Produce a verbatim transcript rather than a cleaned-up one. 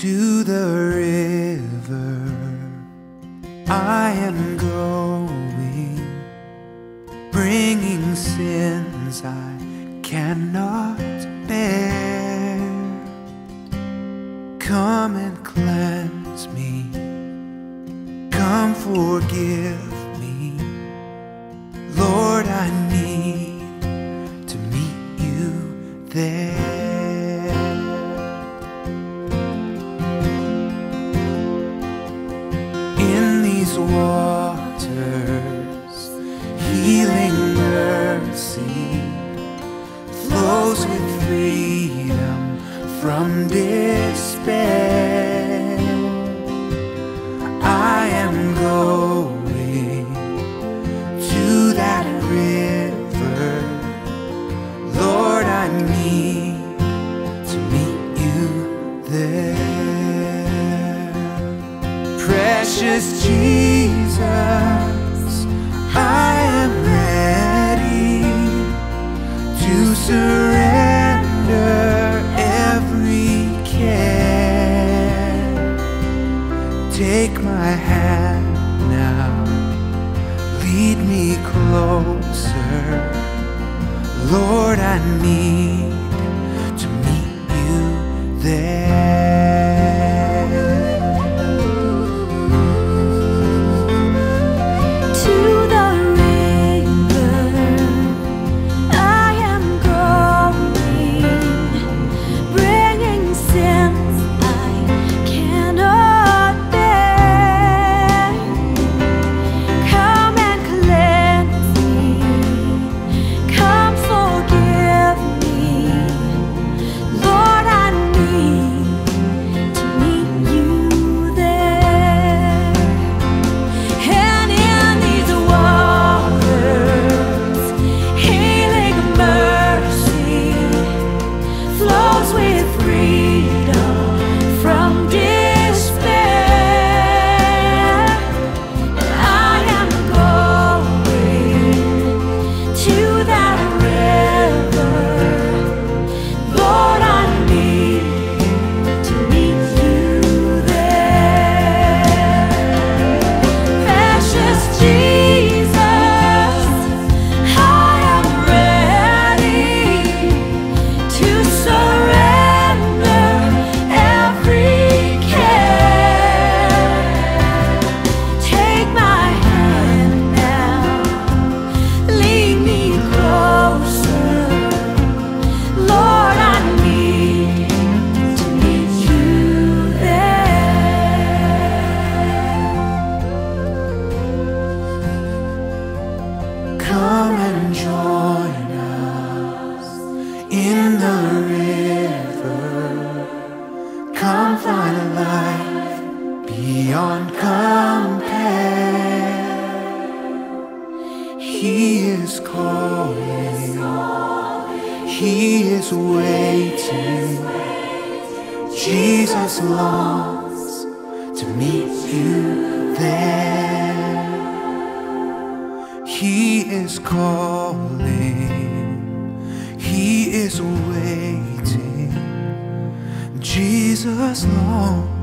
to the river I am going, bringing sins I cannot bear. Come and cleanse me, come forgive me, Lord, I need to meet you there. Waters, healing mercy flows with freedom from despair. I am going to that river, Lord, I need to meet you there. Precious Jesus, I am ready to surrender every care. Take my hand now, lead me closer, Lord, I need to meet you there. Beyond compare, He is calling, He is waiting. Jesus longs to meet you there. He is calling, He is waiting. Jesus longs